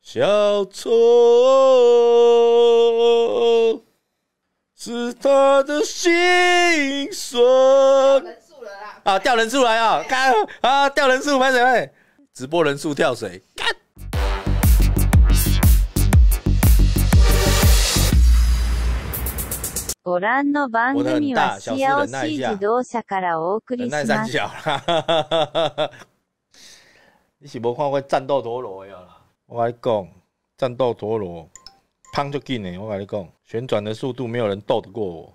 小丑是他的心酸。掉人数了啦！啊，掉人数来啊！干啊，掉人数，拍谁拍？直播人数跳水，干！ ご覧の番組はシアオシー自動車からお送りします。你是无看过战斗陀螺呀？我跟你讲，战斗陀螺，砰就进嘞！我跟你讲，旋转的速度没有人斗得过我。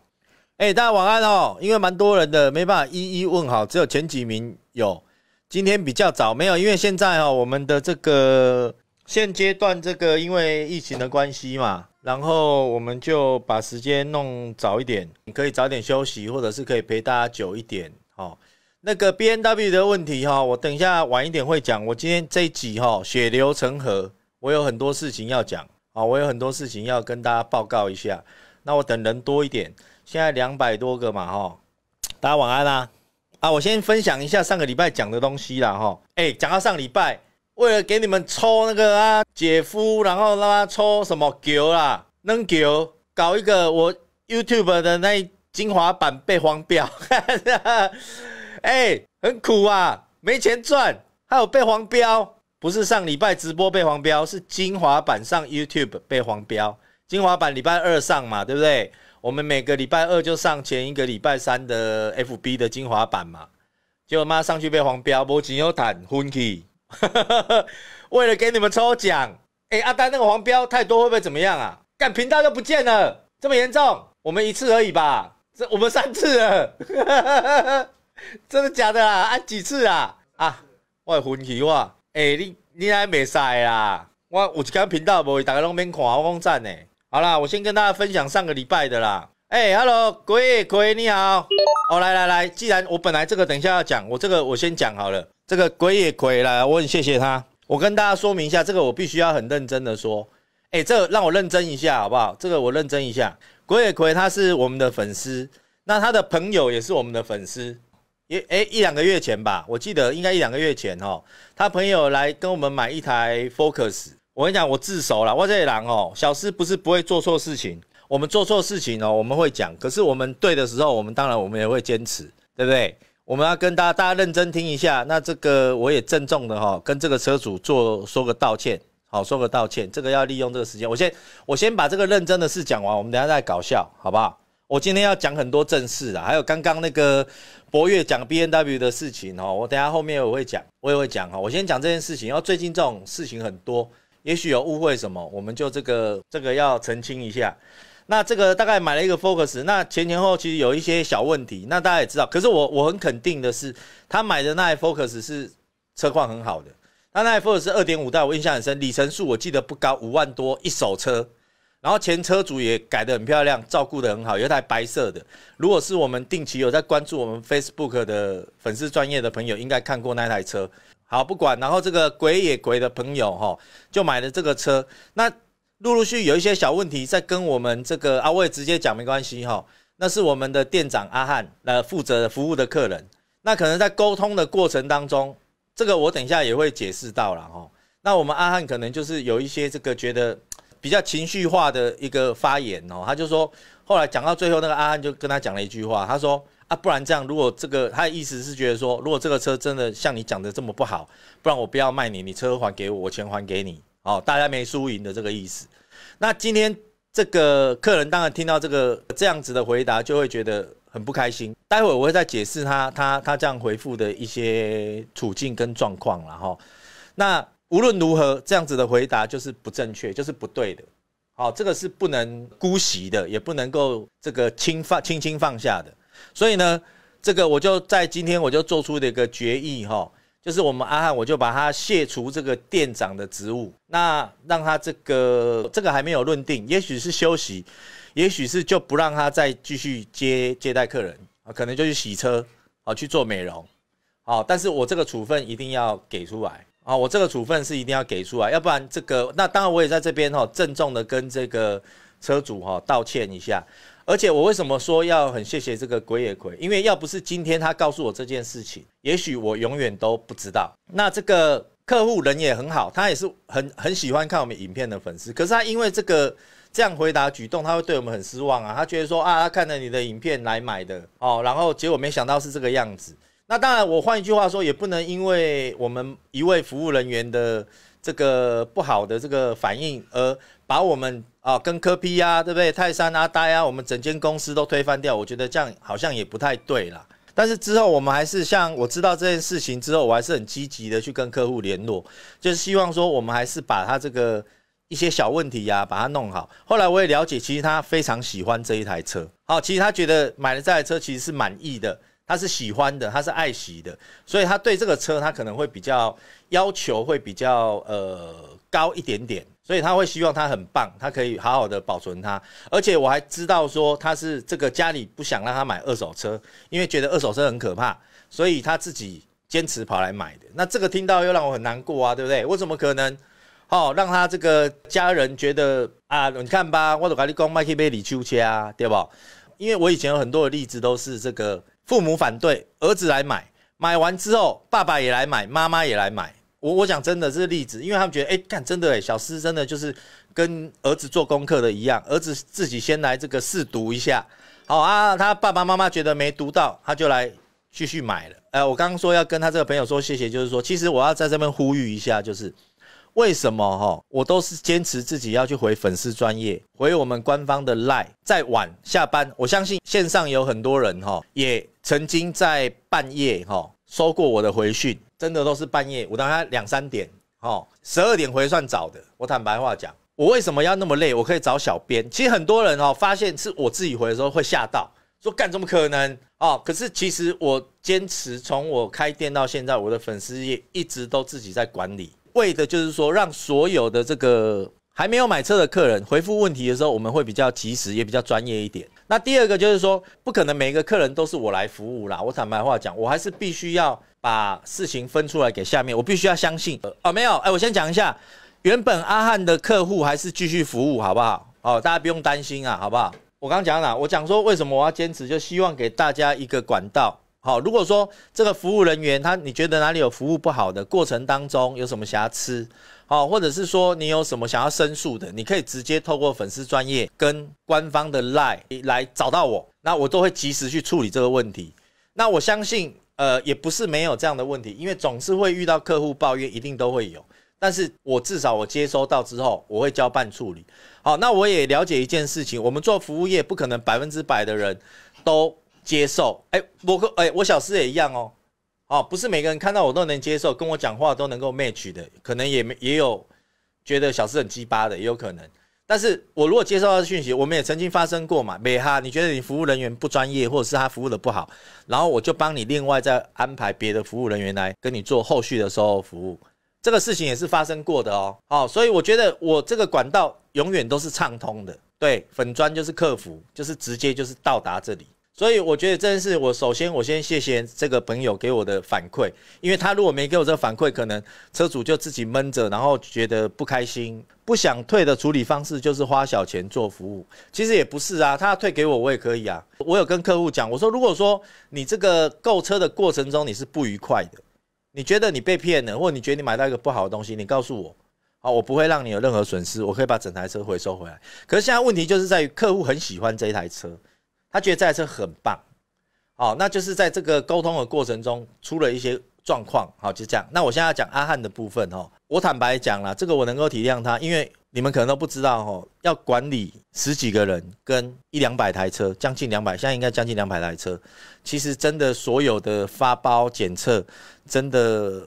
哎，大家晚安哦！因为蛮多人的，没办法一一问好，只有前几名有。今天比较早没有，因为现在哦，我们的这个现阶段这个因为疫情的关系嘛。 然后我们就把时间弄早一点，你可以早点休息，或者是可以陪大家久一点。哦，那个 BMW 的问题哈、哦，我等一下晚一点会讲。我今天这一集哈、哦，血流成河，我有很多事情要讲啊、哦，我有很多事情要跟大家报告一下。那我等人多一点，现在200多个嘛哈、哦，大家晚安啦、啊！啊，我先分享一下上个礼拜讲的东西啦哈、哦。哎，讲到上礼拜。 为了给你们抽那个啊姐夫，然后让他抽什么球啦，扔球，搞一个我 YouTube 的那精华版被黄标，哎，很苦啊，没钱赚，还有被黄标，不是上礼拜直播被黄标，是精华版上 YouTube 被黄标，精华版礼拜二上嘛，对不对？我们每个礼拜二就上前一个礼拜三的 FB 的精华版嘛，结果妈上去被黄标，没钱有赚，昏去。 为了给你们抽奖，哎，阿丹那个黄标太多会不会怎么样啊？干频道就不见了，这么严重？我们一次而已吧，这我们3次了，真的假的啊？按几次啊？啊，我分析哇，哎，你还没晒啦？我有一间频道无，大家拢免看，我讲赞呢。好啦，我先跟大家分享上个礼拜的啦。哎 ，Hello， 鬼你好。哦，来，既然我本来这个等一下要讲，我这个我先讲好了。 这个鬼也鬼了，我很谢谢他。我跟大家说明一下，这个我必须要很认真的说。哎，这个让我认真一下好不好？这个我认真一下。鬼也鬼他是我们的粉丝，那他的朋友也是我们的粉丝。1-2个月前吧，我记得应该1-2个月前哦，他朋友来跟我们买一台 Focus。我跟你讲，我自首啦，我这人哦，小事不是不会做错事情，我们做错事情哦，我们会讲。可是我们对的时候，我们当然也会坚持，对不对？ 我们要跟大家认真听一下，那这个我也郑重的哈、哦，跟这个车主说个道歉，好，说个道歉。这个要利用这个时间，我先把这个认真的事讲完，我们等一下再搞笑，好不好？我今天要讲很多正事啊，还有刚刚那个博越讲 BMW 的事情哦，我等一下后面我也会讲哈、哦。我先讲这件事情，然后最近这种事情很多，也许有误会什么，我们就这个要澄清一下。 那这个大概买了一个 Focus， 那前后其实有一些小问题，那大家也知道。可是我很肯定的是，他买的那台 Focus 是车况很好的，那台 Focus 2.5代，我印象很深，里程数我记得不高，5万多一手车。然后前车主也改得很漂亮，照顾得很好，有一台白色的。如果是我们定期有在关注我们 Facebook 的粉丝专业的朋友，应该看过那台车。好，不管，然后这个鬼也鬼的朋友哈，就买了这个车。那 陆续有一些小问题在跟我们这个啊，我也直接讲没关系哈、哦。那是我们的店长阿汉负责服务的客人，那可能在沟通的过程当中，这个我等一下也会解释到了哈、哦。那我们阿汉可能就是有一些这个觉得比较情绪化的一个发言哦，他就说后来讲到最后，那个阿汉就跟他讲了一句话，他说啊，不然这样，如果这个他的意思是觉得说，如果这个车真的像你讲的这么不好，不然我不要卖你，你车还给我，我钱还给你。 哦，大家没输赢的这个意思。那今天这个客人当然听到这样子的回答，就会觉得很不开心。待会我会再解释他这样回复的一些处境跟状况啦。哈。那无论如何，这样子的回答就是不正确，就是不对的。好、哦，这个是不能姑息的，也不能够这个轻轻放下的。所以呢，这个我就在今天我就做出了一个决议哈。哦 就是我们阿汉，我就把他卸除这个店长的职务，那让他这个还没有论定，也许是休息，也许是就不让他再继续接待客人啊，可能就去洗车啊，去做美容，好，但是我这个处分一定要给出来啊，我这个处分是一定要给出来，要不然这个那当然我也在这边哈，郑重的跟这个车主哈道歉一下，而且我为什么说要很谢谢这个鬼也鬼，因为要不是今天他告诉我这件事情。 也许我永远都不知道。那这个客户人也很好，他也是很喜欢看我们影片的粉丝。可是他因为这个这样回答举动，他会对我们很失望啊。他觉得说啊，他看了你的影片来买的哦，然后结果没想到是这个样子。那当然，我换一句话说，也不能因为我们一位服务人员的这个不好的这个反应，而把我们啊跟柯 P 啊，对不对？泰山啊、呆啊，我们整间公司都推翻掉。我觉得这样好像也不太对啦。 但是之后我们还是像我知道这件事情之后，我还是很积极的去跟客户联络，就是希望说我们还是把他这个一些小问题啊，把它弄好。后来我也了解，其实他非常喜欢这一台车，好，其实他觉得买了这台车其实是满意的，他是喜欢的，他是爱惜的，所以他对这个车他可能会比较要求会比较高一点点，所以他会希望它很棒，他可以好好的保存它。而且我还知道说他是这个家里不想让他买二手车，因为觉得二手车很可怕，所以他自己坚持跑来买的。那这个听到又让我很难过啊，对不对？我怎么可能？ 哦，让他这个家人觉得啊，你看吧，我都跟你讲，买去买二手车啊，对不？因为我以前有很多的例子都是这个父母反对，儿子来买，买完之后爸爸也来买，妈妈也来买。我讲真的这是例子，因为他们觉得哎，看真的哎，小施真的就是跟儿子做功课的一样，儿子自己先来这个试读一下，好、啊，他爸爸妈妈觉得没读到，他就来继续买了。我刚刚说要跟他这个朋友说谢谢，就是说其实我要在这边呼吁一下，就是。 为什么我都是坚持自己要去回粉丝专页，回我们官方的 LINE。再晚下班，我相信线上有很多人也曾经在半夜收过我的回讯，真的都是半夜，我大概2、3点12点回算早的。我坦白话讲，我为什么要那么累？我可以找小编。其实很多人发现是我自己回的时候会吓到，说干怎么可能可是其实我坚持从我开店到现在，我的粉丝页一直都自己在管理。 为的就是说，让所有的这个还没有买车的客人回复问题的时候，我们会比较及时，也比较专业一点。那第二个就是说，不可能每个客人都是我来服务啦。我坦白话讲，我还是必须要把事情分出来给下面，我必须要相信。没有，我先讲一下，原本阿汉的客户还是继续服务，好不好？大家不用担心啊，好不好？我刚讲了，我讲说为什么我要坚持，就希望给大家一个管道。 好，如果说这个服务人员你觉得哪里有服务不好的过程当中有什么瑕疵，或者是说你有什么想要申诉的，你可以直接透过粉丝专页跟官方的 LINE 来找到我，那我都会及时去处理这个问题。那我相信，也不是没有这样的问题，因为总是会遇到客户抱怨，一定都会有。但是我至少我接收到之后，我会交办处理。好，那我也了解一件事情，我们做服务业不可能100%的人都。 接受，我小施也一样哦，不是每个人看到我都能接受，跟我讲话都能够 match 的，可能也有觉得小施很鸡巴的，也有可能。但是我如果接受到的讯息，我们也曾经发生过嘛，美哈，你觉得你服务人员不专业，或者是他服务的不好，然后我就帮你另外再安排别的服务人员来跟你做后续的售后服务，这个事情也是发生过的哦，所以我觉得我这个管道永远都是畅通的，对，粉专就是客服，就是直接就是到达这里。 所以我觉得这件事，我先谢谢这个朋友给我的反馈，因为他如果没给我这个反馈，可能车主就自己闷着，然后觉得不开心，不想退的处理方式就是花小钱做服务，其实也不是啊，他要退给我，我也可以啊。我有跟客户讲，我说如果说你这个购车的过程中你是不愉快的，你觉得你被骗了，或者你觉得你买到一个不好的东西，你告诉我。 好，我不会让你有任何损失，我可以把整台车回收回来。可是现在问题就是在于客户很喜欢这一台车。 他觉得这台车很棒，那就是在这个沟通的过程中出了一些状况，就这样。那我现在要讲阿汉的部分我坦白讲啦，这个我能够体谅他，因为你们可能都不知道要管理10几个人跟1、200台车，将近200，现在应该将近200台车，其实真的所有的发包检测真的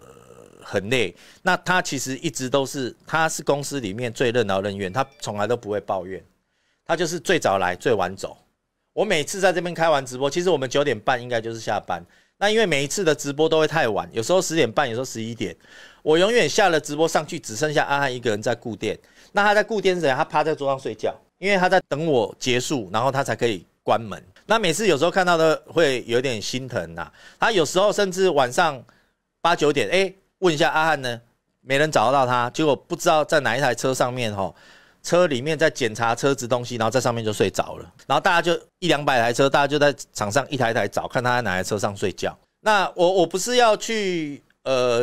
很累。那他其实一直都是，他是公司里面最任劳任怨，他从来都不会抱怨，他就是最早来最晚走。 我每次在这边开完直播，其实我们9点半应该就是下班。那因为每一次的直播都会太晚，有时候10点半，有时候11点。我永远下了直播上去，只剩下阿汉一个人在顾店。那他在顾店之前，他趴在桌上睡觉，因为他在等我结束，然后他才可以关门。那每次有时候看到的会有点心疼呐。他有时候甚至晚上8、9点，问一下阿汉呢，没人找得到他，结果不知道在哪一台车上面车里面在检查车子东西，然后在上面就睡着了。然后大家就1、200台车，大家就在场上一台一台找，看他在哪台车上睡觉。那我不是要去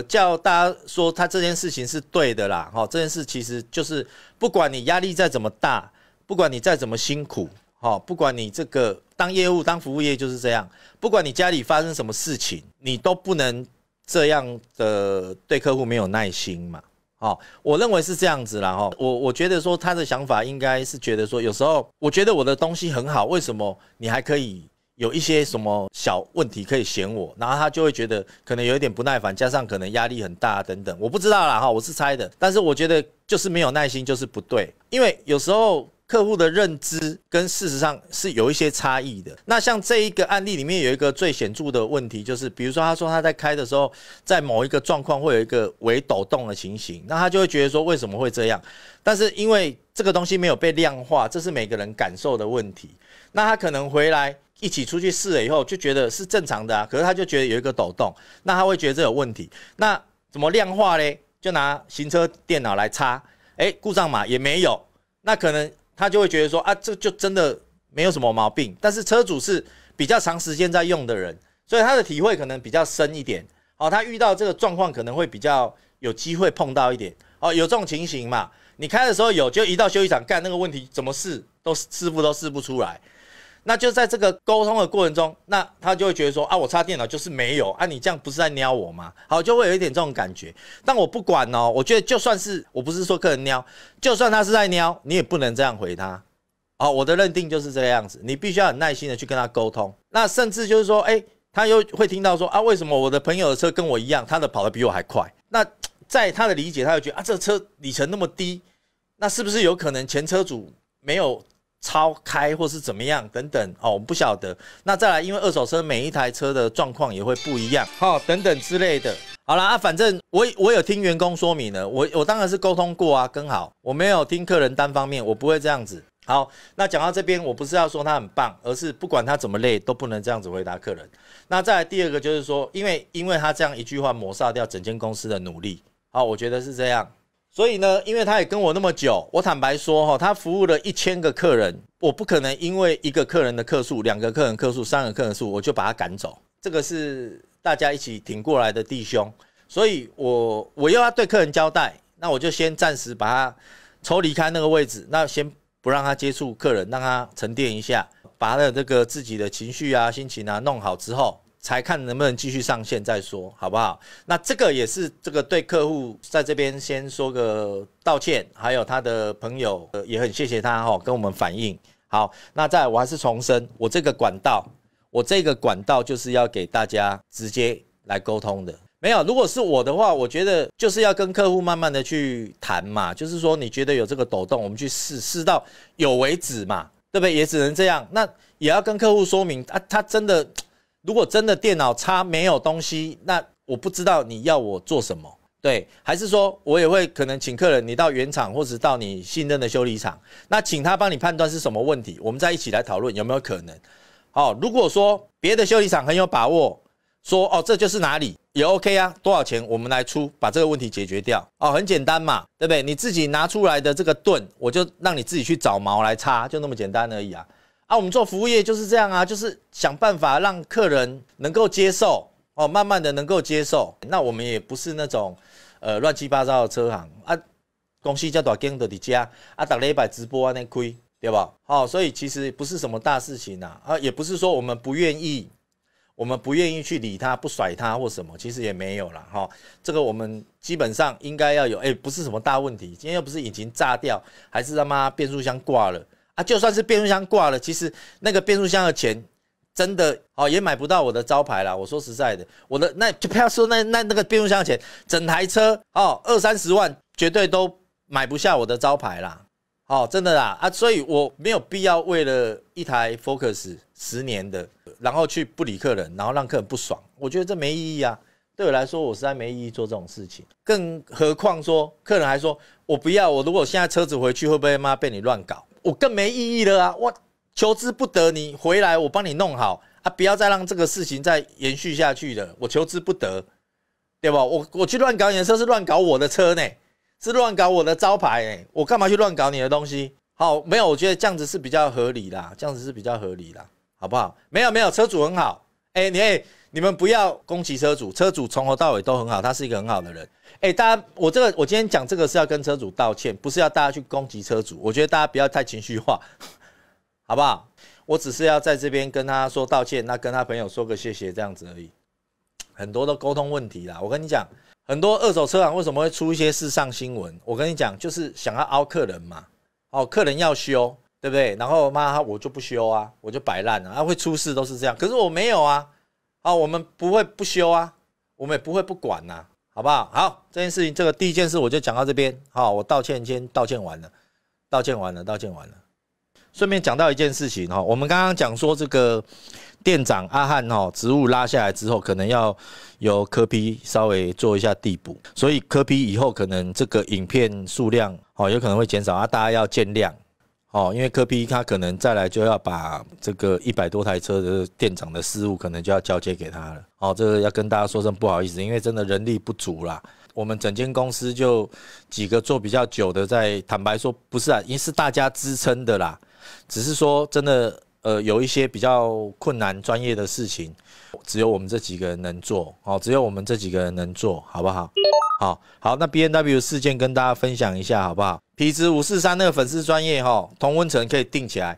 叫大家说他这件事情是对的啦，哈，这件事其实就是不管你压力再怎么大，不管你再怎么辛苦，哈，不管你这个当业务当服务业就是这样，不管你家里发生什么事情，你都不能这样的对客户没有耐心嘛，哦，我认为是这样子啦，哈，我觉得说他的想法应该是觉得说，有时候我觉得我的东西很好，为什么你还可以？有一些什么小问题可以嫌我，然后他就会觉得可能有一点不耐烦，加上可能压力很大等等，我不知道啦哈，我是猜的，但是我觉得就是没有耐心就是不对，因为有时候客户的认知跟事实上是有一些差异的。那像这一个案例里面有一个最显著的问题，就是比如说他说他在开的时候，在某一个状况会有一个微抖动的情形，那他就会觉得说为什么会这样，但是因为这个东西没有被量化，这是每个人感受的问题，那他可能回来一起出去试了以后就觉得是正常的啊，可是他就觉得有一个抖动，那他会觉得这有问题，那怎么量化呢？就拿行车电脑来插，故障码也没有，那可能他就会觉得说啊，这就真的没有什么毛病，但是车主是比较长时间在用的人，所以他的体会可能比较深一点，哦，他遇到这个状况可能会比较有机会碰到一点，哦，有这种情形嘛，你开的时候有，就一到修理厂干那个问题怎么试都师傅都试不出来，那就在这个沟通的过程中，那他就会觉得说啊，我插电脑就是没有啊，你这样不是在撩我吗？好，就会有一点这种感觉。但我不管哦，我觉得就算是我不是说客人撩，就算他是在撩，你也不能这样回他。好，我的认定就是这个样子，你必须要很耐心的去跟他沟通。那甚至就是说，他又会听到说啊，为什么我的朋友的车跟我一样，他的跑得比我还快？那在他的理解，他就觉得啊，这车里程那么低，那是不是有可能前车主没有超开或是怎么样等等哦，我们不晓得。那再来，因为二手车每一台车的状况也会不一样，等等之类的。好啦，反正我有听员工说明了，我当然是沟通过啊，更好，我没有听客人单方面，我不会这样子。好，那讲到这边，我不是要说他很棒，而是不管他怎么累都不能这样子回答客人。那再来第二个就是说，因为他这样一句话抹杀掉整间公司的努力，好，我觉得是这样。所以呢，因为他也跟我那么久，我坦白说哈，他服务了1000个客人，我不可能因为一个客人的客数、2个客人客数、3个客人数，我就把他赶走。这个是大家一起挺过来的弟兄，所以我又要对客人交代，那我就先暂时把他抽离开那个位置，那先不让他接触客人，让他沉淀一下，把他的这个自己的情绪啊、心情啊弄好之后，才看能不能继续上线再说，好不好？那这个也是这个对客户在这边先说个道歉，还有他的朋友也很谢谢他跟我们反映。好，那再来我还是重申，我这个管道就是要给大家直接来沟通的。没有，如果是我的话，我觉得就是要跟客户慢慢的去谈嘛，就是说你觉得有这个抖动，我们去试到有为止嘛，对不对？也只能这样。那也要跟客户说明啊，他真的。如果真的电脑插没有东西，那我不知道你要我做什么，对，还是说我也会可能请客人你到原厂或者到你信任的修理厂，那请他帮你判断是什么问题，我们再一起来讨论有没有可能。好，如果说别的修理厂很有把握，说哦这就是哪里也 OK 啊，多少钱我们来出，把这个问题解决掉，哦很简单嘛，对不对？你自己拿出来的这个盾，我就让你自己去找毛来插，就那么简单而已啊。我们做服务业就是这样啊，就是想办法让客人能够接受哦，慢慢的能够接受。那我们也不是那种乱七八糟的车行啊，公司叫大间的在家啊，打了100直播啊那亏，对吧？好，所以其实不是什么大事情啊，也不是说我们不愿意去理他、不甩他或什么，其实也没有啦。这个我们基本上应该要有，不是什么大问题。今天又不是引擎炸掉，还是他妈变速箱挂了。啊，就算是变速箱挂了，其实那个变速箱的钱真的也买不到我的招牌啦。我说实在的，我的那就不要说那个变速箱的钱，整台车20-30万绝对都买不下我的招牌啦。真的啦，所以我没有必要为了一台 Focus 10年的，然后去不理客人，然后让客人不爽，我觉得这没意义啊。对我来说，我实在没意义做这种事情，更何况说客人还说我不要，我如果现在车子回去会不会妈被你乱搞？我更没意义了啊！我求之不得，你回来我帮你弄好啊！不要再让这个事情再延续下去了，我求之不得，对吧？我去乱搞你的车是乱搞我的车呢，是乱搞我的招牌呢，我干嘛去乱搞你的东西？好，没有，我觉得这样子是比较合理啦，这样子是比较合理啦，好不好？没有，车主很好，你你们不要攻击车主，车主从头到尾都很好，他是一个很好的人。哎，大家，我今天讲这个是要跟车主道歉，不是要大家去攻击车主。我觉得大家不要太情绪化，好不好？我只是要在这边跟他说道歉，那跟他朋友说个谢谢这样子而已。很多的沟通问题啦，我跟你讲，很多二手车行为什么会出一些事上新闻？我跟你讲，就是想要凹客人嘛。哦，客人要修，对不对？然后妈，我就不修啊，我就摆烂了啊，会出事都是这样。可是我没有啊，啊，我们不会不修啊，我们也不会不管呐、啊，好不好？好，这件事情，这个第一件事我就讲到这边。好，我道歉先道歉完了，道歉完了，道歉完了。顺便讲到一件事情哈，我们刚刚讲说这个店长阿汉哈，职务拉下来之后，可能要由柯 P 稍微做一下递补，所以柯 P 以后可能这个影片数量。哦，有可能会减少啊，大家要见谅哦，因为柯 P 他可能再来就要把这个100多台车的店长的事务可能就要交接给他了哦，这个要跟大家说声不好意思，因为真的人力不足啦。我们整间公司就几个做比较久的，在坦白说不是啊，因为是大家支撑的啦，只是说真的有一些比较困难专业的事情，只有我们这几个人能做哦，只有我们这几个人能做，好不好？好好，那 bmw 事件跟大家分享一下好不好？皮质543那个粉丝专页哈，同温层可以定起来。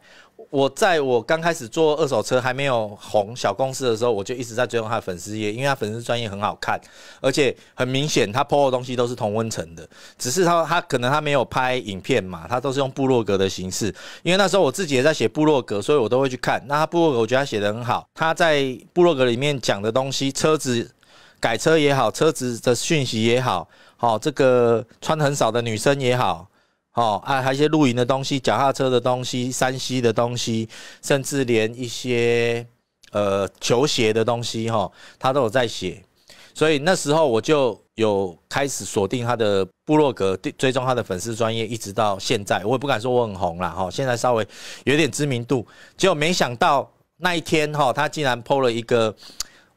我在我刚开始做二手车还没有红小公司的时候，我就一直在追踪他的粉丝页，因为他粉丝专页很好看，而且很明显他 po 的东西都是同温层的，只是他可能他没有拍影片嘛，他都是用部落格的形式。因为那时候我自己也在写部落格，所以我都会去看。那他部落格我觉得他写得很好，他在部落格里面讲的东西，车子。改车也好，车子的讯息也好，好、哦、这个穿很少的女生也好，好、哦、啊，还有一些露营的东西、脚踏车的东西、3C 的东西，甚至连一些球鞋的东西哈、哦，他都有在写。所以那时候我就有开始锁定他的部落格，追踪他的粉丝专页，一直到现在。我也不敢说我很红啦，哈、哦，现在稍微有点知名度。结果没想到那一天哈、哦，他竟然 po 了一个。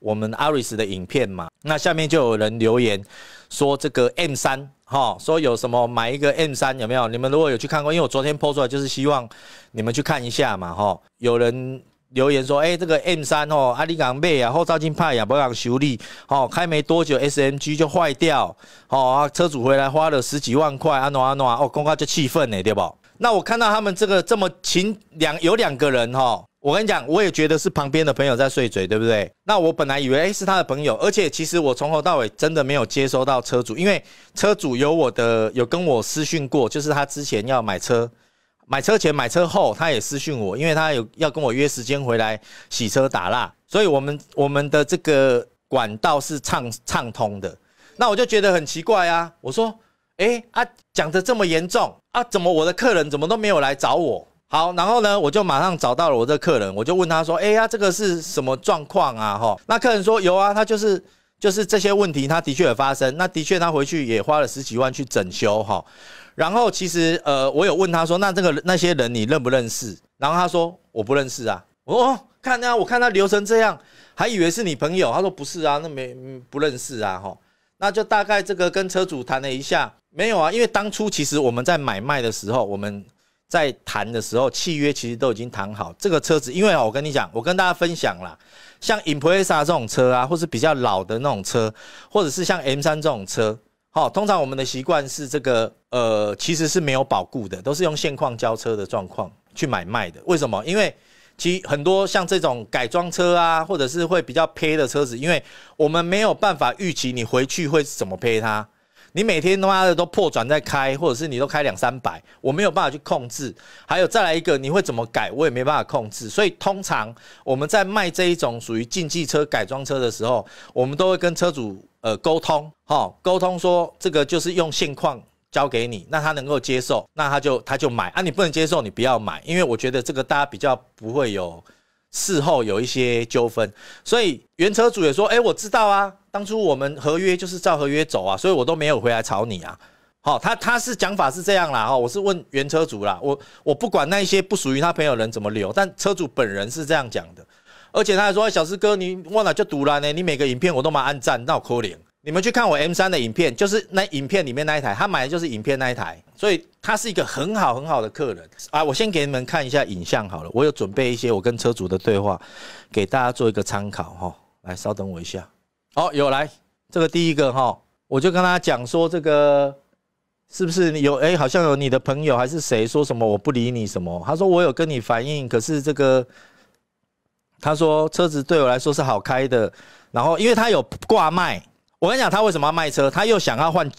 我们 Aris 的影片嘛，那下面就有人留言说这个 M3 哈，说有什么买一个 M3 有没有？你们如果有去看过，因为我昨天 po 出来，就是希望你们去看一下嘛哈。有人留言说，哎、欸，这个 M3 哦，阿里港妹啊，后照镜怕呀，不让修理哦，开没多久 SMG 就坏掉哦，车主回来花了10几万块，啊喏啊喏哦，公告就气愤呢，对不？那我看到他们这个这么有两个人哈。我跟你讲，我也觉得是旁边的朋友在碎嘴，对不对？那我本来以为、欸、是他的朋友，而且其实我从头到尾真的没有接收到车主，因为车主有跟我私讯过，就是他之前要买车，买车前、买车后，他也私讯我，因为他有要跟我约时间回来洗车打蜡，所以我们的这个管道是畅通的。那我就觉得很奇怪啊，我说，哎、欸、啊，讲得这么严重啊，怎么我的客人怎么都没有来找我？好，然后呢，我就马上找到了我这个客人，我就问他说：“哎呀，这个是什么状况啊？”哈，那客人说：“有啊，他就是这些问题，他的确有发生。那的确他回去也花了10几万去整修哈。然后其实我有问他说：那那些人你认不认识？然后他说：我不认识啊。我说：哦，看啊，我看他留成这样，还以为是你朋友。他说：不是啊，那不认识啊。哈，那就大概这个跟车主谈了一下，没有啊，因为当初其实我们在买卖的时候，我们。”在谈的时候，契约其实都已经谈好。这个车子，因为我跟你讲，我跟大家分享啦，像 Impreza 这种车啊，或是比较老的那种车，或者是像 M3 这种车，哦，通常我们的习惯是这个其实是没有保固的，都是用现况交车的状况去买卖的。为什么？因为其实很多像这种改装车啊，或者是会比较赔的车子，因为我们没有办法预期你回去会怎么赔它。你每天他妈的都破转在开，或者是你都开200-300，我没有办法去控制。还有再来一个，你会怎么改，我也没办法控制。所以通常我们在卖这一种属于竞技车改装车的时候，我们都会跟车主沟通，哈，沟通说这个就是用现况交给你，那他能够接受，那他就买啊，你不能接受你不要买，因为我觉得这个大家比较不会有。事后有一些纠纷，所以原车主也说：“哎、欸，我知道啊，当初我们合约就是照合约走啊，所以我都没有回来吵你啊。哦”好，他是讲法是这样啦，哈、哦，我是问原车主啦，我不管那一些不属于他朋友人怎么留，但车主本人是这样讲的，而且他还说：“欸、小师哥，你忘了就堵了呢，你每个影片我都蛮按赞，那我可怜。”你们去看我 M3 的影片，就是那影片里面那一台，他买的就是影片那一台，所以他是一个很好的客人啊。我先给你们看一下影像好了，我有准备一些我跟车主的对话，给大家做一个参考哈。来，稍等我一下。哦，有来这个第一个哈，我就跟他讲说这个是不是有哎，好像有你的朋友还是谁说什么我不理你什么？他说我有跟你反映，可是这个他说车子对我来说是好开的，然后因为他有挂卖，我跟你讲他为什么要卖车，他又想要换。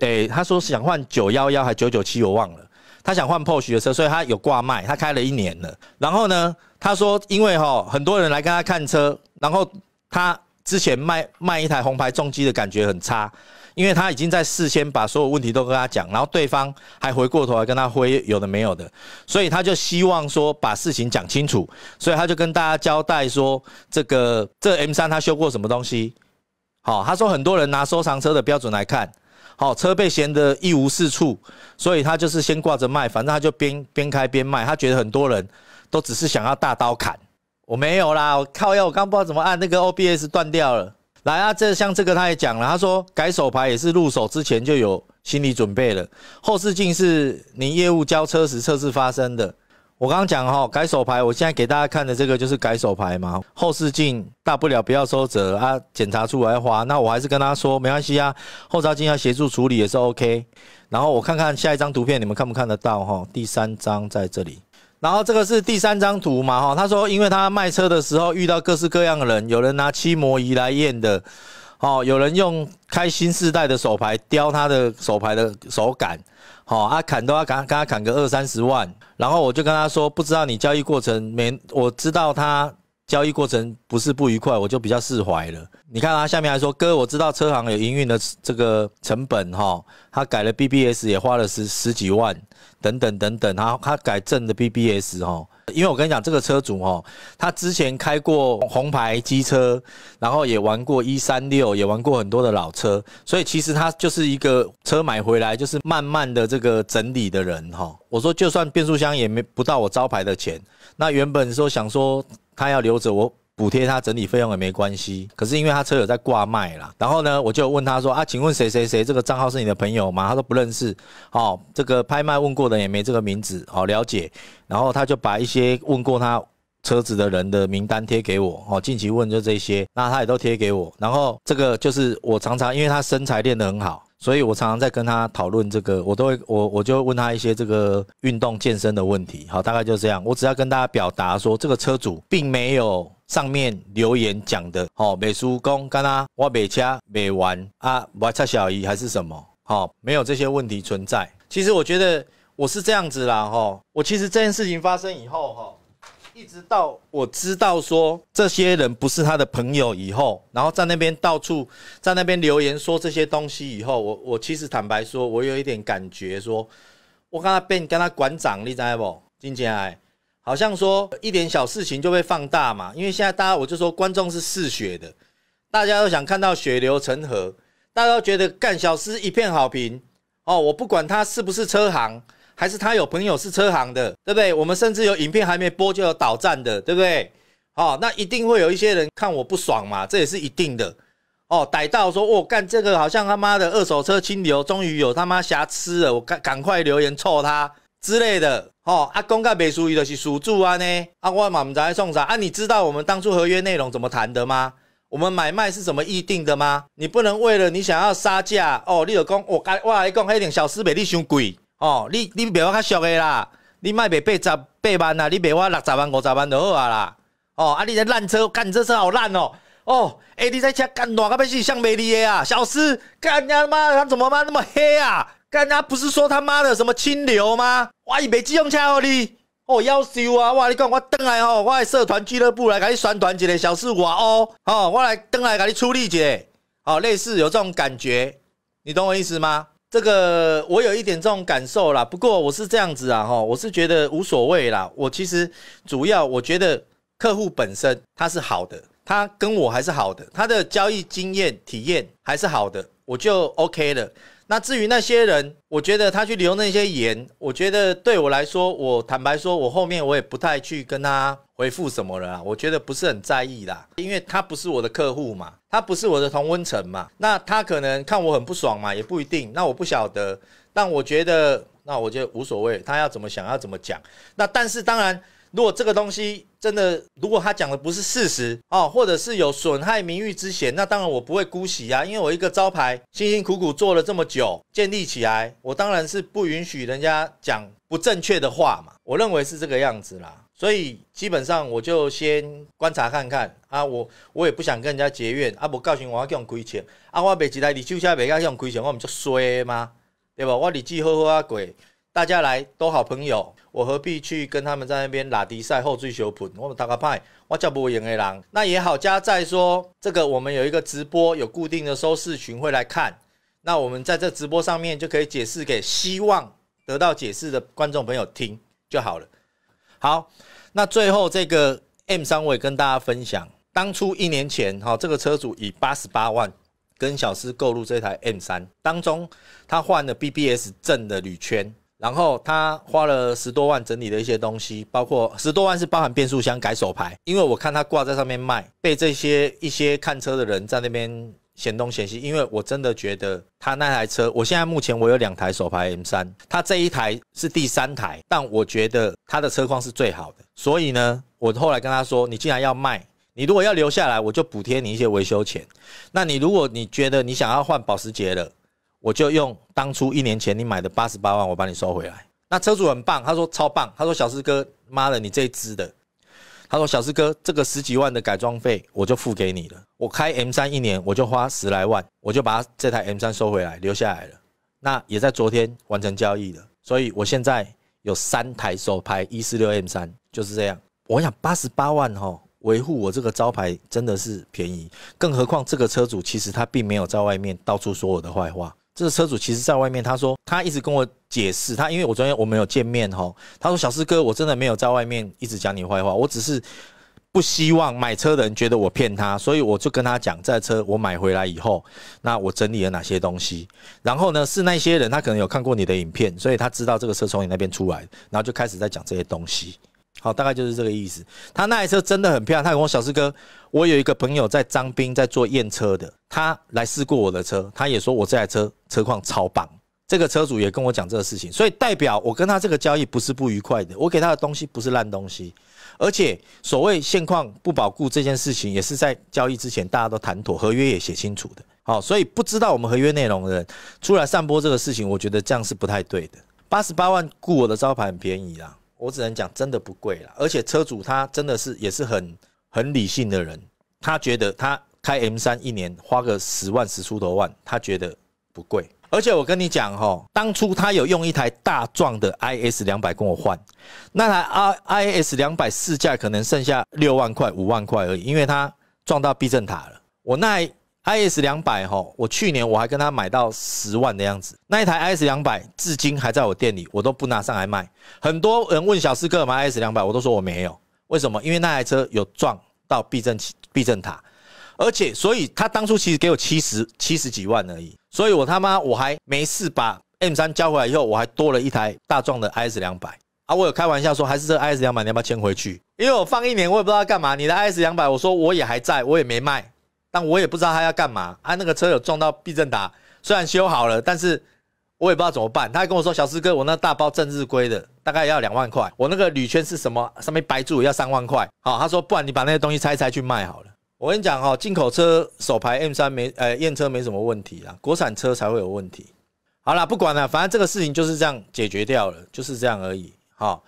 哎、欸，他说想换911还997，我忘了。他想换 Porsche 的车，所以他有挂卖，他开了1年了。然后呢，他说因为哈很多人来跟他看车，然后他之前卖一台红牌重机的感觉很差，因为他已经在事先把所有问题都跟他讲，然后对方还回过头来跟他挥有的没有的，所以他就希望说把事情讲清楚，所以他就跟大家交代说这 M3他修过什么东西。好，他说很多人拿收藏车的标准来看。 好，车被闲得一无是处，所以他就是先挂着卖，反正他就边开边卖。他觉得很多人都只是想要大刀砍，我没有啦，我靠腰，我刚不知道怎么按那个 OBS 断掉了。来啊，像这个他也讲了，他说改手牌也是入手之前就有心理准备了，后视镜是你业务交车时测试发生的。我刚刚讲哈，改手牌，我现在给大家看的这个就是改手牌嘛，后视镜大不了不要收折啊，检查出来花。那我还是跟他说没关系啊，后照镜要协助处理也是 OK。然后我看看下一张图片，你们看不看得到哈？第3张在这里，然后这个是第3张图嘛哈。他说因为他卖车的时候遇到各式各样的人，有人拿漆膜仪来验的，哦，有人用开新世代的手牌雕他的手牌的手感。 好、哦，砍都要跟他砍个20-30万，然后我就跟他说，不知道你交易过程我知道他交易过程不是不愉快，我就比较释怀了。你看他下面还说，哥，我知道车行有营运的这个成本哈、哦，他改了 BBS 也花了十几万，等等等等，他改正的 BBS 哈、哦，因为我跟你讲，这个车主哈、哦，他之前开过红牌机车，然后也玩过136，也玩过很多的老车，所以其实他就是一个车买回来就是慢慢的这个整理的人哈、哦。我说就算变速箱也不到我招牌的钱，那原本说想说。 他要留着我补贴他整理费用也没关系，可是因为他车友在挂卖啦，然后呢，我就问他说啊，请问谁谁谁这个账号是你的朋友吗？他说不认识，哦，这个拍卖问过的也没这个名字，哦，了解。然后他就把一些问过他车子的人的名单贴给我，哦，近期问就这些，那他也都贴给我。然后这个就是我常常因为他身材练得很好，所以我常常在跟他讨论这个，我就会问他一些这个运动健身的问题，好，大概就这样。我只要跟大家表达说，这个车主并没有上面留言讲的，哦，美叔公干啦，我买车买完啊，我差小姨还是什么，哦，没有这些问题存在。其实我觉得我是这样子啦，哦，我其实这件事情发生以后，哦。 一直到我知道说这些人不是他的朋友以后，然后在那边到处在那边留言说这些东西以后，我其实坦白说，我有一点感觉说，我刚才跟他馆长，你知道不？今天哎，好像说一点小事情就被放大嘛，因为现在大家我就说观众是嗜血的，大家都想看到血流成河，大家都觉得干小司一片好评哦，我不管他是不是车行。 还是他有朋友是车行的，对不对？我们甚至有影片还没播就有倒站的，对不对？哦，那一定会有一些人看我不爽嘛，这也是一定的。哦，逮到说我、哦、干这个好像他妈的二手车清流，终于有他妈瑕疵了，我赶快留言臭他之类的。哦，阿公干北属于的是属住啊呢，阿我嘛不知道送啥啊？你知道我们当初合约内容怎么谈的吗？ 我们买卖是什么议定的吗？你不能为了你想要杀价哦，你就讲我来讲那点小司卖你伤贵哦，你卖我较俗的啦，你卖卖88万啦，你卖我60万、50万就好啊啦。哦，啊你这烂车，干你这车好烂哦。哦，哎、欸、你这车干哪个被是像美丽的啊？小司干他妈他怎么妈那么黑啊？干他不是说他妈的什么清流吗？哇，伊卖这种车哦你。 哦，夭壽啊！我跟你讲，我回来吼、哦，我的社团俱乐部来给你宣传一个小事外哦，哦，我来回来给你处理一下，哦，类似有这种感觉，你懂我意思吗？这个我有一点这种感受啦，不过我是这样子啊，吼、哦，我是觉得无所谓啦。我其实主要我觉得客户本身他是好的，他跟我还是好的，他的交易经验体验还是好的，我就 OK 了。 那至于那些人，我觉得他去留那些言，我觉得对我来说，我坦白说，我后面我也不太去跟他回复什么了啦，我觉得不是很在意啦，因为他不是我的客户嘛，他不是我的同温层嘛，那他可能看我很不爽嘛，也不一定，那我不晓得，但我觉得，那我觉得无所谓，他要怎么想要怎么讲，那但是当然如果这个东西真的，如果他讲的不是事实哦，或者是有损害名誉之嫌，那当然我不会姑息啊，因为我一个招牌辛辛苦苦做了这么久，建立起来，我当然是不允许人家讲不正确的话嘛。我认为是这个样子啦，所以基本上我就先观察看看啊，我也不想跟人家结怨啊，不告诉我叫人亏钱啊，我每一台你手下每个叫人亏钱，我们就衰吗？对吧？我日子好好啊过。大家来都好朋友，我何必去跟他们在那边拉迪赛后追求品？我们打个派，我叫不赢的人。那也好，加在说这个我们有一个直播，有固定的收视群会来看。那我们在这直播上面就可以解释给希望得到解释的观众朋友听就好了。好，那最后这个 M3我也跟大家分享，当初1年前哈，这个车主以88万跟小施购入这台 M3，当中他换了 BBS 正的铝圈。然后他花了10多万整理了一些东西，包括10多万是包含变速箱改手牌，因为我看他挂在上面卖，被这些一些看车的人在那边嫌东嫌西。因为我真的觉得他那台车，我现在目前我有2台手牌 M3， 他这一台是第3台，但我觉得他的车况是最好的，所以呢，我后来跟他说，你既然要卖，你如果要留下来，我就补贴你一些维修钱。那你如果你觉得你想要换保时捷了，我就用当初1年前你买的88万，我把你收回来。那车主很棒，他说超棒，他说小施哥，妈的你这一支的，他说小施哥这个10几万的改装费我就付给你了。我开 M3 1年我就花10来万，我就把这台 M3 收回来留下来了。那也在昨天完成交易了，所以我现在有3台手牌146 M3， 就是这样。我想88万齁，维护我这个招牌真的是便宜，更何况这个车主其实他并没有在外面到处说我的坏话。这个车主其实在外面，他说他一直跟我解释，他因为我昨天我们有见面吼，他说小施哥，我真的没有在外面一直讲你坏话，我只是不希望买车的人觉得我骗他，所以我就跟他讲这台车我买回来以后，那我整理了哪些东西，然后呢是那些人他可能有看过你的影片，所以他知道这个车从你那边出来，然后就开始在讲这些东西。好，大概就是这个意思。他那台车真的很漂亮，他跟我小施哥，我有一个朋友在彰滨在做验车的，他来试过我的车，他也说我这台车车况超棒。这个车主也跟我讲这个事情，所以代表我跟他这个交易不是不愉快的，我给他的东西不是烂东西，而且所谓现况不保固这件事情也是在交易之前大家都谈妥，合约也写清楚的。好，所以不知道我们合约内容的人出来散播这个事情，我觉得这样是不太对的。88万雇我的招牌很便宜啦，我只能讲真的不贵啦，而且车主他真的是也是很理性的人，他觉得他开 M3 1年花个10万10出头万，他觉得不贵。而且我跟你讲齁，当初他有用一台大壮的 IS200 跟我换，那台 IS200 市价可能剩下6万块5万块而已，因为他撞到避震塔了。我那台 IS200 齁，我去年我还跟他买到10万的样子，那一台 IS200 至今还在我店里，我都不拿上来卖。很多人问小施哥买 IS200， 我都说我没有，为什么？因为那台车有撞到避震塔，而且所以他当初其实给我70几万而已，所以我他妈我还没事把 M3 交回来以后，我还多了一台大壮的 IS200 啊！我有开玩笑说，还是这 IS200 你要不要签回去？因为我放1年我也不知道干嘛，你的 IS200 我说我也还在，我也没卖。但我也不知道他要干嘛啊！那个车有撞到避震塔，虽然修好了，但是我也不知道怎么办。他还跟我说：“小施哥，我那大包正日规的，大概要2万块，我那个铝圈是什么上面白柱要3万块。”好，他说：“不然你把那些东西拆一拆去卖好了。”我跟你讲哦，进口车手牌 M3 验车没什么问题啦，国产车才会有问题。好啦，不管了，反正这个事情就是这样解决掉了，就是这样而已。好，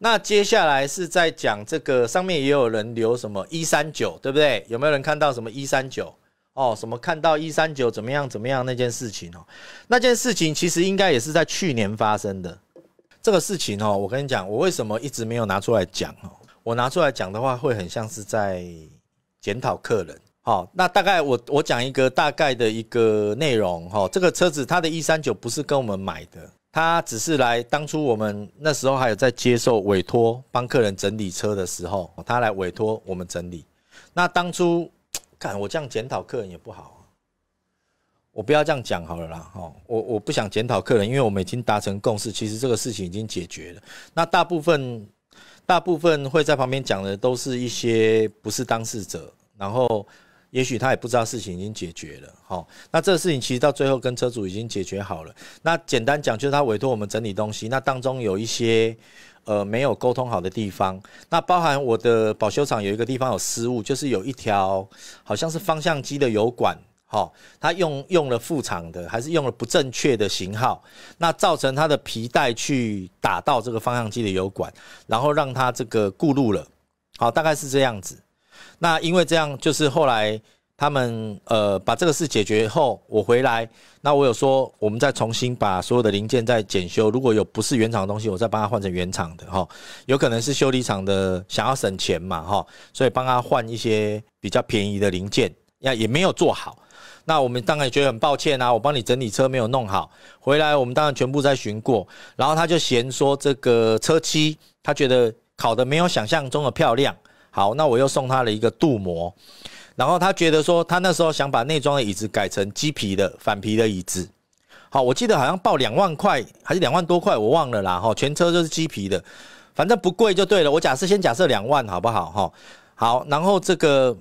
那接下来是在讲这个，上面也有人留什么139，对不对？有没有人看到什么139？哦，什么看到139怎么样怎么样那件事情哦？那件事情其实应该也是在去年发生的。这个事情哦，我跟你讲，我为什么一直没有拿出来讲哦？我拿出来讲的话，会很像是在检讨客人。好，哦，那大概我讲一个大概的一个内容哦。这个车子它的139不是跟我们买的。他只是来，当初我们那时候还有在接受委托帮客人整理车的时候，他来委托我们整理。那当初，看我这样检讨客人也不好啊，我不要这样讲好了啦。哦，我不想检讨客人，因为我们已经达成共识，其实这个事情已经解决了。那大部分会在旁边讲的都是一些不是当事者，然后也许他也不知道事情已经解决了，好，那这个事情其实到最后跟车主已经解决好了。那简单讲就是他委托我们整理东西，那当中有一些没有沟通好的地方，那包含我的保修厂有一个地方有失误，就是有一条好像是方向机的油管。 好，他用了副厂的，还是用了不正确的型号，那造成他的皮带去打到这个方向机的油管，然后让他这个顾路了。好，大概是这样子。那因为这样，就是后来他们把这个事解决后，我回来，那我有说我们再重新把所有的零件再检修，如果有不是原厂的东西，我再帮他换成原厂的哈。有可能是修理厂的想要省钱嘛哈，所以帮他换一些比较便宜的零件，也没有做好。 那我们当然也觉得很抱歉啊，我帮你整理车没有弄好，回来我们当然全部再巡过，然后他就嫌说这个车漆他觉得烤的没有想象中的漂亮，好，那我又送他了一个镀膜，然后他觉得说他那时候想把内装的椅子改成鸡皮的反皮的椅子，好，我记得好像报2万块还是2万多块，我忘了啦，哈，全车就是鸡皮的，反正不贵就对了，我先假设2万好不好？哈，好，然后这个。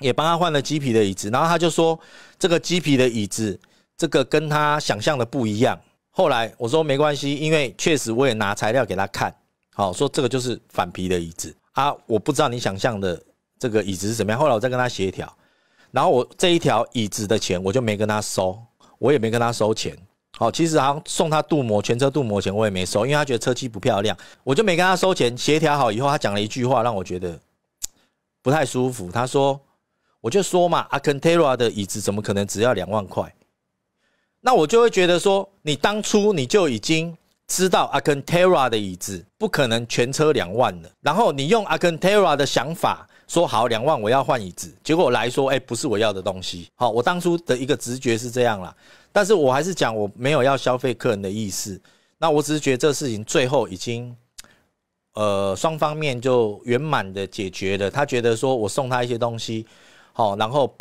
也帮他换了鸡皮的椅子，然后他就说这个鸡皮的椅子，这个跟他想象的不一样。后来我说没关系，因为确实我也拿材料给他看，好说这个就是反皮的椅子啊，我不知道你想象的这个椅子是怎么样。后来我再跟他协调，然后我这一条椅子的钱我就没跟他收，我也没跟他收钱。好，其实好像送他镀膜全车镀膜钱我也没收，因为他觉得车漆不漂亮，我就没跟他收钱。协调好以后，他讲了一句话让我觉得不太舒服，他说。 我就说嘛 ，Alcantara 的椅子怎么可能只要2万块？那我就会觉得说，你当初你就已经知道 Alcantara 的椅子不可能全车2万了，然后你用 Alcantara 的想法说好2万我要换椅子，结果来说，哎，不是我要的东西。好，我当初的一个直觉是这样啦，但是我还是讲我没有要消费客人的意思，那我只是觉得这事情最后已经。 双方面就圆满的解决了。他觉得说我送他一些东西，好，然后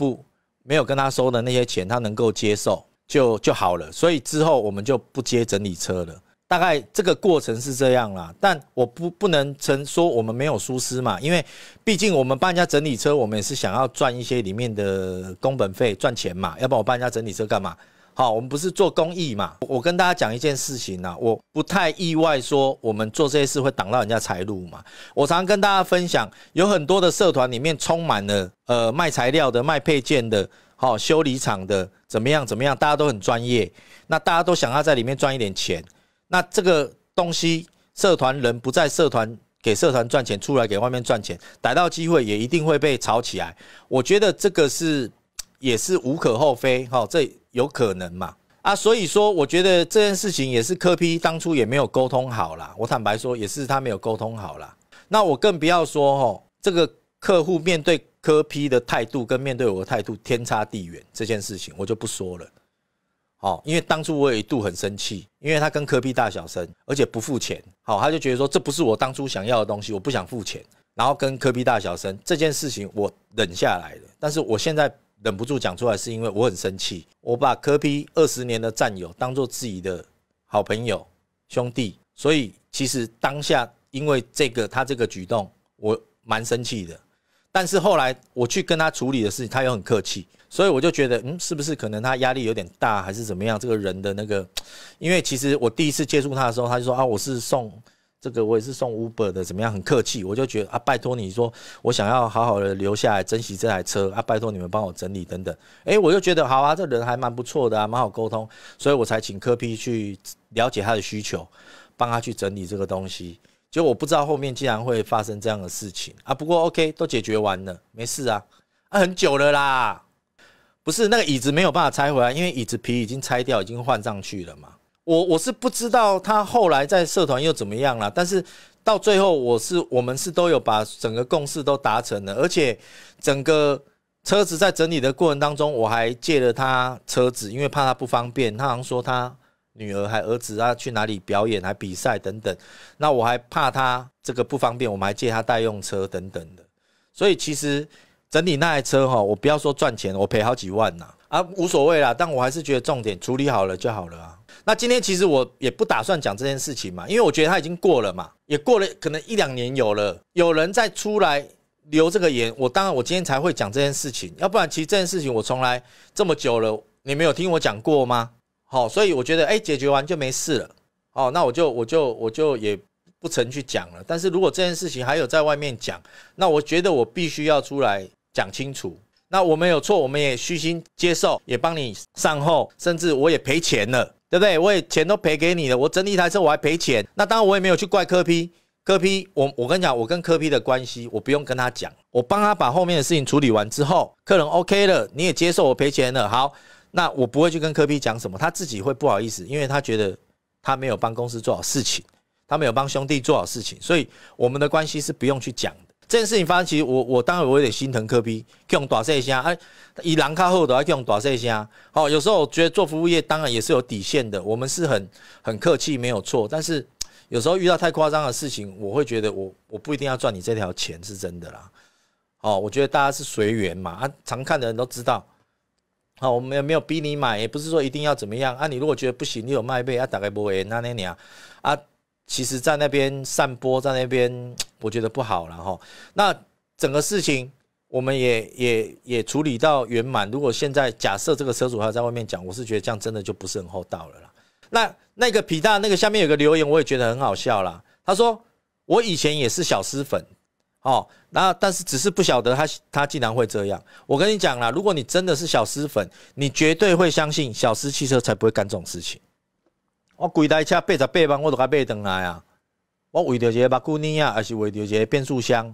没有跟他收的那些钱，他能够接受就好了。所以之后我们就不接整理车了。大概这个过程是这样啦。但我不能曾说我们没有疏失嘛，因为毕竟我们帮人家整理车，我们也是想要赚一些里面的工本费赚钱嘛，要不然我帮人家整理车干嘛？ 好，我们不是做公益嘛？我跟大家讲一件事情啊，我不太意外说我们做这些事会挡到人家财路嘛。我常常跟大家分享，有很多的社团里面充满了卖材料的、卖配件的、好、修理厂的，怎么样，大家都很专业，那大家都想要在里面赚一点钱。那这个东西，社团人不在社团给社团赚钱，出来给外面赚钱，逮到机会也一定会被炒起来。我觉得这个也是无可厚非，哈、哦，这有可能嘛？啊，所以说我觉得这件事情也是柯 P 当初也没有沟通好啦。我坦白说，也是他没有沟通好啦。那我更不要说，哈、哦，这个客户面对柯 P 的态度跟面对我的态度天差地远，这件事情我就不说了。哦，因为当初我有一度很生气，因为他跟柯 P 大小声，而且不付钱，好、哦，他就觉得说这不是我当初想要的东西，我不想付钱，然后跟柯 P 大小声这件事情我忍下来了，但是我现在。 忍不住讲出来，是因为我很生气。我把柯 P 20年的战友当做自己的好朋友、兄弟，所以其实当下因为他这个举动，我蛮生气的。但是后来我去跟他处理的事情，他又很客气，所以我就觉得，是不是可能他压力有点大，还是怎么样？这个人的那个，因为其实我第一次接触他的时候，他就说啊，我是送。 这个我也是送 Uber 的，怎么样？很客气，我就觉得啊，拜托你说，我想要好好的留下来珍惜这台车啊，拜托你们帮我整理等等。哎，我就觉得好啊，这人还蛮不错的啊，蛮好沟通，所以我才请柯 P 去了解他的需求，帮他去整理这个东西。结果我不知道后面竟然会发生这样的事情啊。不过 OK， 都解决完了，没事啊。啊，很久了啦，不是那个椅子没有办法拆回来，因为椅子皮已经拆掉，已经换上去了嘛。 我是不知道他后来在社团又怎么样啦，但是到最后我们是都有把整个共识都达成了，而且整个车子在整理的过程当中，我还借了他车子，因为怕他不方便，他好像说他女儿还儿子啊去哪里表演还比赛等等，那我还怕他这个不方便，我们还借他代用车等等的，所以其实整理那台车哈，我不要说赚钱，我赔好几万呐，啊无所谓啦，但我还是觉得重点处理好了就好了啊。 那今天其实我也不打算讲这件事情嘛，因为我觉得它已经过了嘛，也过了可能1、2年有了。有人再出来留这个言，我当然我今天才会讲这件事情，要不然其实这件事情我从来这么久了，你没有听我讲过吗？好、哦，所以我觉得解决完就没事了。哦，那我就也不曾去讲了。但是如果这件事情还有在外面讲，那我觉得我必须要出来讲清楚。那我们有错，我们也虚心接受，也帮你善后，甚至我也赔钱了，对不对？我也钱都赔给你了，我整理一台车我还赔钱。那当然我也没有去怪柯 P。柯 P， 我跟你讲，我跟柯 P 的关系，我不用跟他讲，我帮他把后面的事情处理完之后，客人 OK 了，你也接受我赔钱了，好，那我不会去跟柯 P 讲什么，他自己会不好意思，因为他觉得他没有帮公司做好事情，他没有帮兄弟做好事情，所以我们的关系是不用去讲的。这件事情发生，其实我当然我有点心疼柯 P， 去用大小声，哎、啊，以人较好的要去用大小声。好、哦，有时候我觉得做服务业当然也是有底线的，我们是很客气没有错，但是。有时候遇到太夸张的事情，我会觉得我不一定要赚你这条钱，是真的啦。哦，我觉得大家是随缘嘛，啊，常看的人都知道。好、哦，我们也没有逼你买，也不是说一定要怎么样啊。你如果觉得不行，你有卖备啊，大概不会那那样啊。其实，在那边散播，在那边我觉得不好了哈、哦。那整个事情我们也处理到圆满。如果现在假设这个车主还在外面讲，我是觉得这样真的就不是很厚道了啦。那个皮大那个下面有个留言，我也觉得很好笑啦。他说我以前也是小狮粉，哦，那但是只是不晓得他竟然会这样。我跟你讲啦，如果你真的是小狮粉，你绝对会相信小狮汽车才不会干这种事情。我整台车88万我都该买回来啊，我为了一个目睭泥啊，还是为了一个变速箱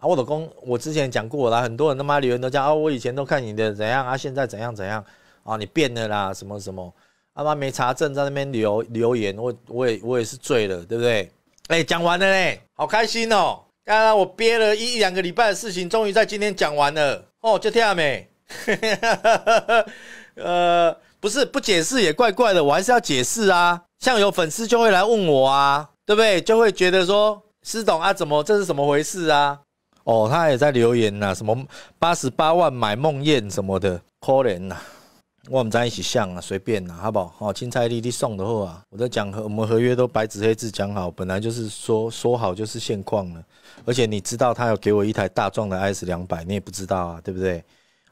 啊，我就说我之前讲过啦，很多人他妈留言都讲啊，我以前都看你的怎样啊，现在怎样怎样啊，你变了啦，什么什么。阿妈没查证，在那边留言，我也是醉了，对不对？哎，讲完了嘞，好开心哦！刚刚我憋了一两个礼拜的事情，终于在今天讲完了哦，就这样没。不是不解释也怪怪的，我还是要解释啊。像有粉丝就会来问我啊，对不对？就会觉得说，施董啊，这是怎么回事啊？哦，他也在留言呐、啊，什么88万买梦魇什么的，可怜呐、啊。我们在一起像啊，随便啦、啊，好不好？哦，青菜粒粒送的货啊，我在讲我们合约都白纸黑字讲好，本来就是说好就是现况了。而且你知道他有给我一台大壮的 S200， 你也不知道啊，对不对？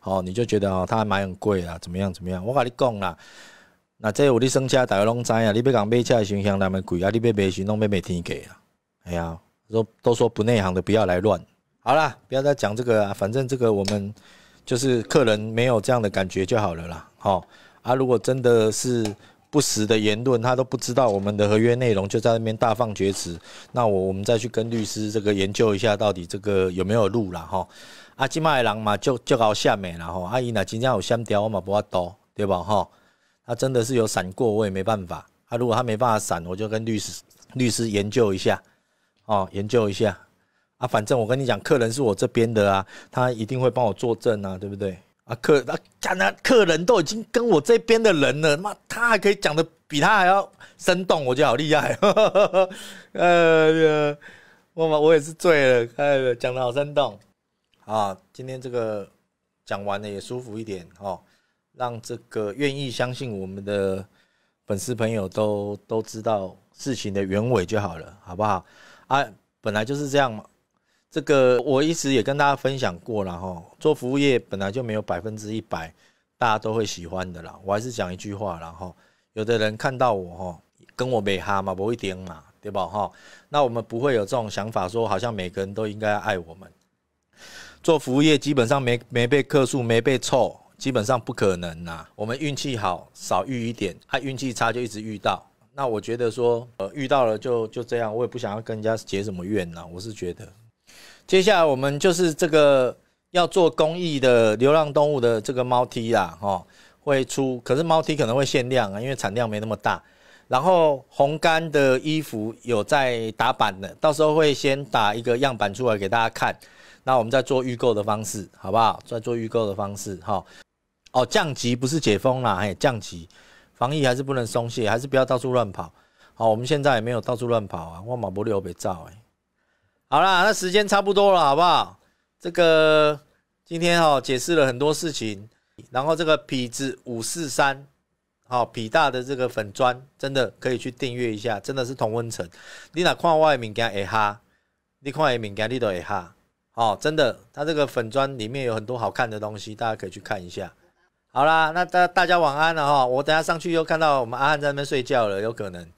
哦，你就觉得哦，他还买很贵啦，怎么样怎么样？我跟你讲啦，那这有你生车大家拢知啊，你别讲买车的时候那么贵啊，你别买时拢别买天价啊。哎呀，都说不内行的不要来乱。好啦，不要再讲这个啊，反正这个我们。就是客人没有这样的感觉就好了啦，哦啊，如果真的是不实的言论，他都不知道我们的合约内容，就在那边大放厥词，那我们再去跟律师这个研究一下，到底这个有没有路啦，吼、哦、啊，今麦人嘛就搞下面啦，吼、哦，阿姨呢今天有闪掉我嘛不要多，对吧，吼、哦？他真的是有闪过，我也没办法。啊，如果他没办法闪，我就跟律师研究一下，哦，研究一下。啊，反正我跟你讲，客人是我这边的啊，他一定会帮我作证啊，对不对？啊，客人都已经跟我这边的人了，妈，他还可以讲的比他还要生动，我觉得好厉害。我也是醉了，讲的好生动。啊，今天这个讲完了也舒服一点哦，让这个愿意相信我们的粉丝朋友都知道事情的原委就好了，好不好？啊，本来就是这样嘛。这个我一直也跟大家分享过了哈，做服务业本来就没有100%大家都会喜欢的啦。我还是讲一句话啦哈，有的人看到我哈，跟我没哈嘛，不一定嘛，对吧哈？那我们不会有这种想法说，好像每个人都应该爱我们。做服务业基本上没被客诉，没被臭，基本上不可能啦。我们运气好少遇一点，啊运气差就一直遇到。那我觉得说，遇到了就这样，我也不想要跟人家结什么怨啦。我是觉得。接下来我们就是这个要做公益的流浪动物的这个猫 T 啦，哦，会出，可是猫 T 可能会限量啊，因为产量没那么大。然后红干的衣服有在打版的，到时候会先打一个样板出来给大家看，那我们再做预购的方式，好不好？再做预购的方式，哈。哦，降级不是解封啦，嘿，降级，防疫还是不能松懈，还是不要到处乱跑。好，我们现在也没有到处乱跑啊，我马不留北照哎。好啦，那时间差不多了，好不好？这个今天哦，解释了很多事情，然后这个痞子543，好，痞大的这个粉砖真的可以去订阅一下，真的是同温层。你哪看我的物件会哈，你看我的物件你都会哈，哦，真的，它这个粉砖里面有很多好看的东西，大家可以去看一下。好啦，那大家晚安了哈，我等下上去又看到我们阿汉在那边睡觉了，有可能。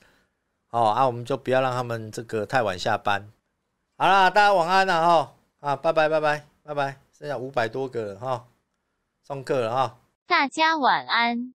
哦啊，我们就不要让他们这个太晚下班。好啦，大家晚安了哈，啊，拜拜拜拜拜拜，剩下500多个了哈，送客了哈。大家晚安。